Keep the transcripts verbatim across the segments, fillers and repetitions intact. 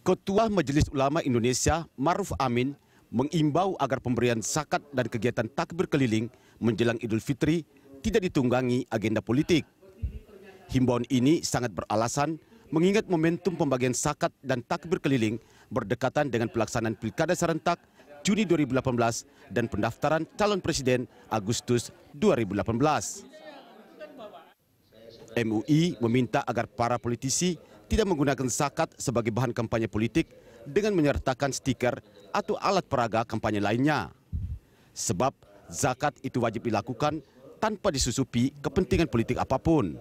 Ketua Majelis Ulama Indonesia, Ma'ruf Amin, mengimbau agar pemberian zakat dan kegiatan takbir keliling menjelang Idul Fitri tidak ditunggangi agenda politik. Himbauan ini sangat beralasan mengingat momentum pembagian zakat dan takbir keliling berdekatan dengan pelaksanaan Pilkada serentak Juni dua ribu delapan belas dan pendaftaran calon presiden Agustus dua ribu delapan belas. M U I meminta agar para politisi tidak menggunakan zakat sebagai bahan kampanye politik dengan menyertakan stiker atau alat peraga kampanye lainnya. Sebab zakat itu wajib dilakukan tanpa disusupi kepentingan politik apapun.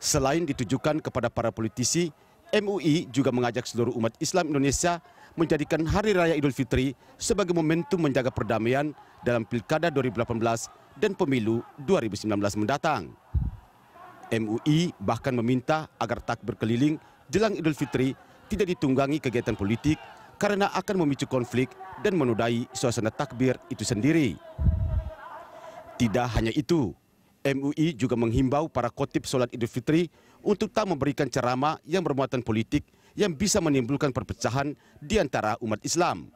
Selain ditujukan kepada para politisi, M U I juga mengajak seluruh umat Islam Indonesia menjadikan Hari Raya Idul Fitri sebagai momentum menjaga perdamaian dalam Pilkada dua ribu delapan belas dan Pemilu dua ribu sembilan belas mendatang. M U I bahkan meminta agar takbir keliling jelang Idul Fitri tidak ditunggangi kegiatan politik karena akan memicu konflik dan menodai suasana takbir itu sendiri. Tidak hanya itu, M U I juga menghimbau para khotib sholat Idul Fitri untuk tak memberikan ceramah yang bermuatan politik yang bisa menimbulkan perpecahan di antara umat Islam.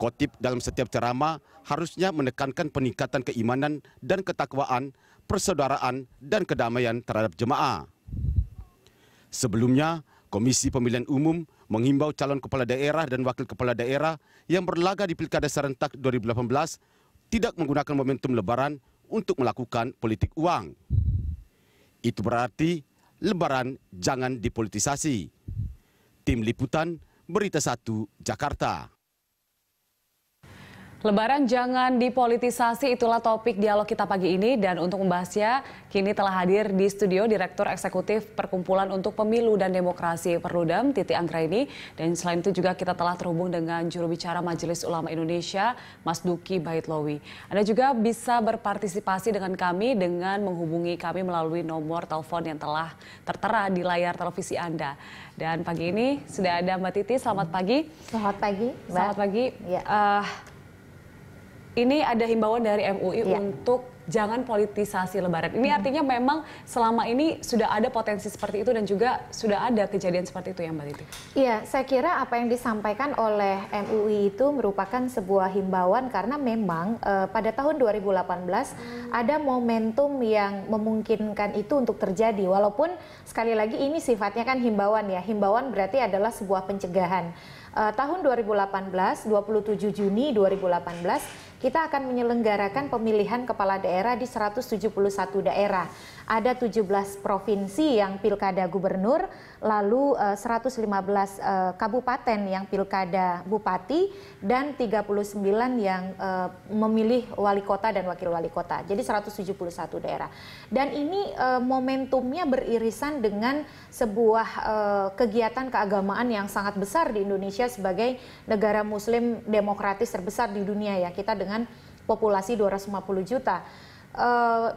Khotib dalam setiap ceramah harusnya menekankan peningkatan keimanan dan ketakwaan, persaudaraan dan kedamaian terhadap jemaah. Sebelumnya, Komisi Pemilihan Umum menghimbau calon kepala daerah dan wakil kepala daerah yang berlaga di Pilkada serentak dua ribu delapan belas tidak menggunakan momentum Lebaran untuk melakukan politik uang. Itu berarti Lebaran jangan dipolitisasi. Tim Liputan, Berita Satu, Jakarta. Lebaran jangan dipolitisasi, itulah topik dialog kita pagi ini, dan untuk membahasnya kini telah hadir di studio Direktur Eksekutif Perkumpulan untuk Pemilu dan Demokrasi Perludem, Titi Anggraini, dan selain itu juga kita telah terhubung dengan juru bicara Majelis Ulama Indonesia, Masduki Baitlowi. Anda juga bisa berpartisipasi dengan kami dengan menghubungi kami melalui nomor telepon yang telah tertera di layar televisi Anda. Dan pagi ini sudah ada Mbak Titi. Selamat pagi. Selamat pagi. Mbak. Selamat pagi. Ya. Uh, Ini ada himbauan dari M U I ya. Untuk jangan politisasi Lebaran. Ini artinya memang selama ini sudah ada potensi seperti itu dan juga sudah ada kejadian seperti itu ya Mbak Titi? Iya, saya kira apa yang disampaikan oleh M U I itu merupakan sebuah himbauan karena memang eh, pada tahun dua ribu delapan belas hmm. ada momentum yang memungkinkan itu untuk terjadi. Walaupun sekali lagi ini sifatnya kan himbauan ya, himbauan berarti adalah sebuah pencegahan. Uh, tahun dua ribu delapan belas, dua puluh tujuh Juni dua ribu delapan belas, kita akan menyelenggarakan pemilihan kepala daerah di seratus tujuh puluh satu daerah. Ada tujuh belas provinsi yang pilkada gubernur, lalu uh, seratus lima belas uh, kabupaten yang pilkada bupati, dan tiga puluh sembilan yang uh, memilih wali kota dan wakil wali kota. Jadi seratus tujuh puluh satu daerah. Dan ini uh, momentumnya beririsan dengan sebuah uh, kegiatan keagamaan yang sangat besar di Indonesia sebagai negara muslim demokratis terbesar di dunia ya, kita dengan populasi dua ratus lima puluh juta. E,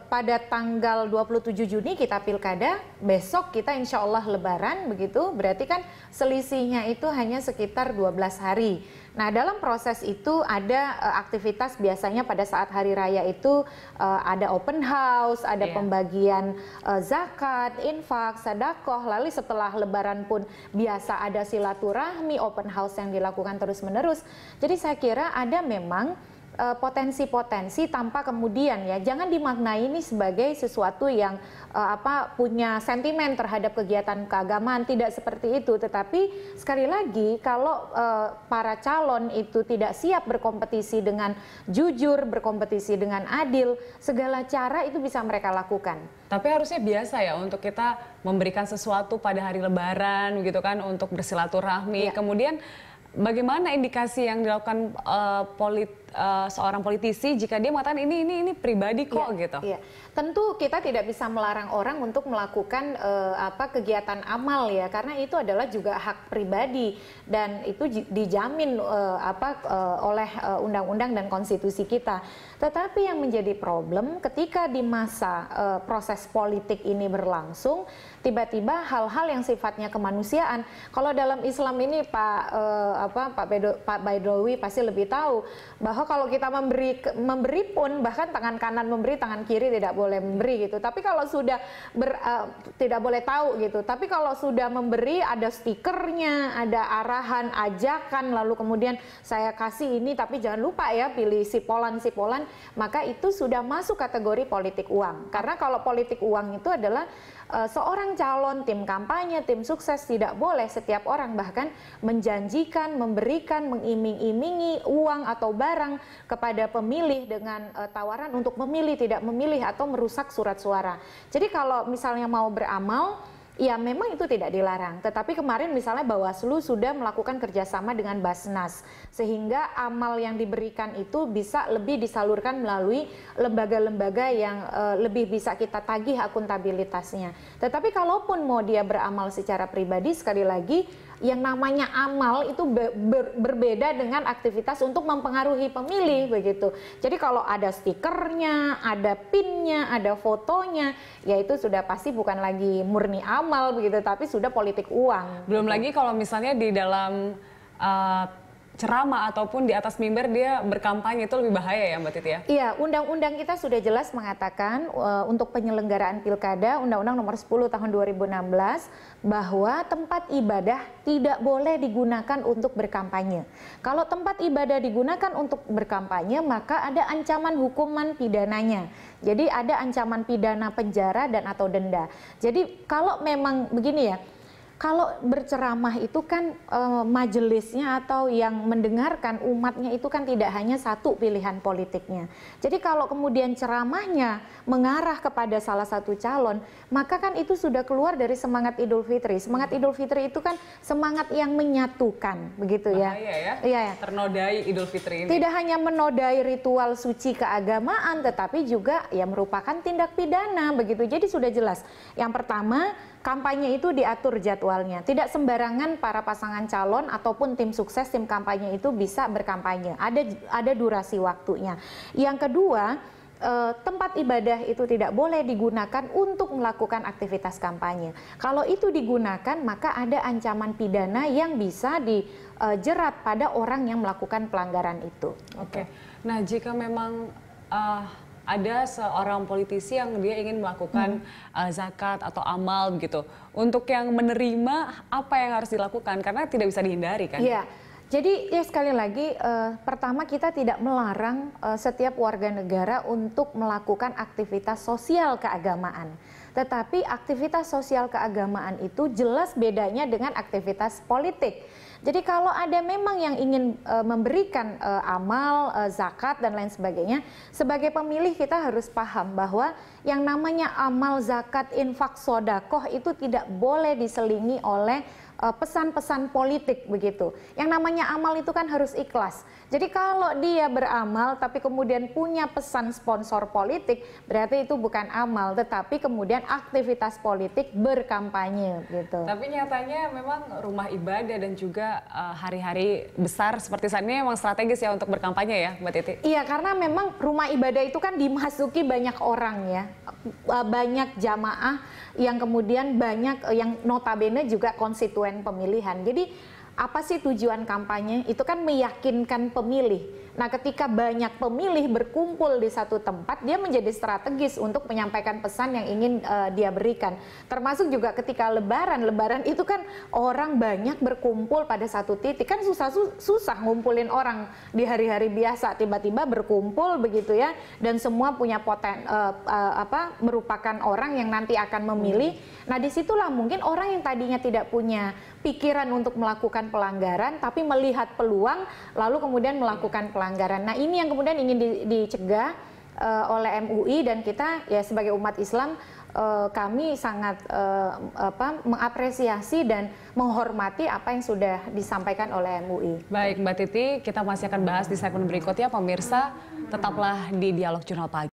pada tanggal dua puluh tujuh Juni kita pilkada, besok kita insya Allah lebaran begitu, berarti kan selisihnya itu hanya sekitar dua belas hari. Nah dalam proses itu ada e, aktivitas biasanya pada saat hari raya itu e, ada open house, ada yeah. pembagian e, zakat, infak, sedekah, lalu setelah lebaran pun biasa ada silaturahmi, open house yang dilakukan terus-menerus. Jadi saya kira ada memang potensi-potensi tanpa kemudian ya jangan dimaknai ini sebagai sesuatu yang uh, apa punya sentimen terhadap kegiatan keagamaan, tidak seperti itu. Tetapi sekali lagi kalau uh, para calon itu tidak siap berkompetisi dengan jujur, berkompetisi dengan adil, segala cara itu bisa mereka lakukan. Tapi harusnya biasa ya untuk kita memberikan sesuatu pada hari lebaran gitu kan, untuk bersilaturahmi ya. Kemudian bagaimana indikasi yang dilakukan uh, polit, uh, seorang politisi jika dia mengatakan ini ini ini pribadi kok ya, gitu? Ya. Tentu kita tidak bisa melarang orang untuk melakukan uh, apa kegiatan amal ya, karena itu adalah juga hak pribadi dan itu dijamin uh, apa uh, oleh undang-undang uh, dan konstitusi kita. Tetapi yang menjadi problem ketika di masa uh, proses politik ini berlangsung tiba-tiba hal-hal yang sifatnya kemanusiaan. Kalau dalam Islam ini Pak uh, apa Pak Baitlowi pasti lebih tahu bahwa oh kalau kita memberi memberi pun bahkan tangan kanan memberi, tangan kiri tidak boleh memberi gitu. Tapi kalau sudah ber, uh, tidak boleh tahu gitu. Tapi kalau sudah memberi ada stikernya, ada arahan, ajakan, lalu kemudian saya kasih ini tapi jangan lupa ya pilih sipolan-sipolan, maka itu sudah masuk kategori politik uang. Karena kalau politik uang itu adalah uh, seorang calon, tim kampanye, tim sukses tidak boleh setiap orang bahkan menjanjikan, memberikan, mengiming-imingi uang atau barang kepada pemilih dengan e, tawaran untuk memilih, tidak memilih, atau merusak surat suara. Jadi kalau misalnya mau beramal, ya memang itu tidak dilarang. Tetapi kemarin misalnya Bawaslu sudah melakukan kerjasama dengan Basnas, sehingga amal yang diberikan itu bisa lebih disalurkan melalui lembaga-lembaga yang e, lebih bisa kita tagih akuntabilitasnya. Tetapi kalaupun mau dia beramal secara pribadi, sekali lagi, yang namanya amal itu ber, ber, berbeda dengan aktivitas untuk mempengaruhi pemilih begitu. Jadi kalau ada stikernya, ada pinnya, ada fotonya, ya itu sudah pasti bukan lagi murni amal begitu, tapi sudah politik uang. Belum lagi kalau misalnya di dalam uh, ceramah ataupun di atas mimbar dia berkampanye, itu lebih bahaya ya Mbak Titi ya? Iya, undang-undang kita sudah jelas mengatakan uh, untuk penyelenggaraan pilkada Undang-Undang Nomor sepuluh tahun dua ribu enam belas bahwa tempat ibadah tidak boleh digunakan untuk berkampanye. Kalau tempat ibadah digunakan untuk berkampanye maka ada ancaman hukuman pidananya. Jadi ada ancaman pidana penjara dan atau denda. Jadi kalau memang begini ya, kalau berceramah itu kan e, majelisnya atau yang mendengarkan umatnya itu kan tidak hanya satu pilihan politiknya. Jadi kalau kemudian ceramahnya mengarah kepada salah satu calon, maka kan itu sudah keluar dari semangat Idul Fitri. Semangat Idul Fitri itu kan semangat yang menyatukan, begitu ya. Bahaya ya, ya, ya. Ternodai Idul Fitri ini. Tidak hanya menodai ritual suci keagamaan, tetapi juga ya merupakan tindak pidana, begitu. Jadi sudah jelas. Yang pertama, kampanye itu diatur jadwalnya. Tidak sembarangan para pasangan calon ataupun tim sukses, tim kampanye itu bisa berkampanye. Ada ada durasi waktunya. Yang kedua, eh, tempat ibadah itu tidak boleh digunakan untuk melakukan aktivitas kampanye. Kalau itu digunakan, maka ada ancaman pidana yang bisa dijerat pada orang yang melakukan pelanggaran itu. Oke. Okay. Nah, jika memang uh... ada seorang politisi yang dia ingin melakukan hmm. uh, zakat atau amal gitu. Untuk yang menerima, apa yang harus dilakukan? Karena tidak bisa dihindari kan? Iya. Jadi ya sekali lagi, eh, pertama kita tidak melarang eh, setiap warga negara untuk melakukan aktivitas sosial keagamaan. Tetapi aktivitas sosial keagamaan itu jelas bedanya dengan aktivitas politik. Jadi kalau ada memang yang ingin e, memberikan e, amal, e, zakat dan lain sebagainya, sebagai pemilih kita harus paham bahwa yang namanya amal, zakat, infak, sodakoh itu tidak boleh diselingi oleh pesan-pesan politik begitu. Yang namanya amal itu kan harus ikhlas. Jadi kalau dia beramal tapi kemudian punya pesan sponsor politik, berarti itu bukan amal, tetapi kemudian aktivitas politik berkampanye gitu. Tapi nyatanya memang rumah ibadah dan juga hari-hari uh, besar seperti saat ini memang strategis ya untuk berkampanye ya Mbak Titi? Iya, karena memang rumah ibadah itu kan dimasuki banyak orang ya, banyak jamaah yang kemudian banyak yang notabene juga konstituen pemilihan. Jadi apa sih tujuan kampanye? Itu kan meyakinkan pemilih. Nah, ketika banyak pemilih berkumpul di satu tempat, dia menjadi strategis untuk menyampaikan pesan yang ingin uh, dia berikan. Termasuk juga ketika Lebaran, Lebaran itu kan orang banyak berkumpul pada satu titik. Kan susah susah ngumpulin orang di hari-hari biasa, tiba-tiba berkumpul begitu ya. Dan semua punya poten uh, uh, apa merupakan orang yang nanti akan memilih. Nah, disitulah mungkin orang yang tadinya tidak punya pikiran untuk melakukan pelanggaran, tapi melihat peluang, lalu kemudian melakukan pelanggaran. Nah, ini yang kemudian ingin di, dicegah uh, oleh M U I, dan kita ya sebagai umat Islam uh, kami sangat uh, apa, mengapresiasi dan menghormati apa yang sudah disampaikan oleh M U I. Baik Mbak Titi, kita masih akan bahas di segmen berikutnya. Pemirsa, tetaplah di Dialog Jurnal Pagi.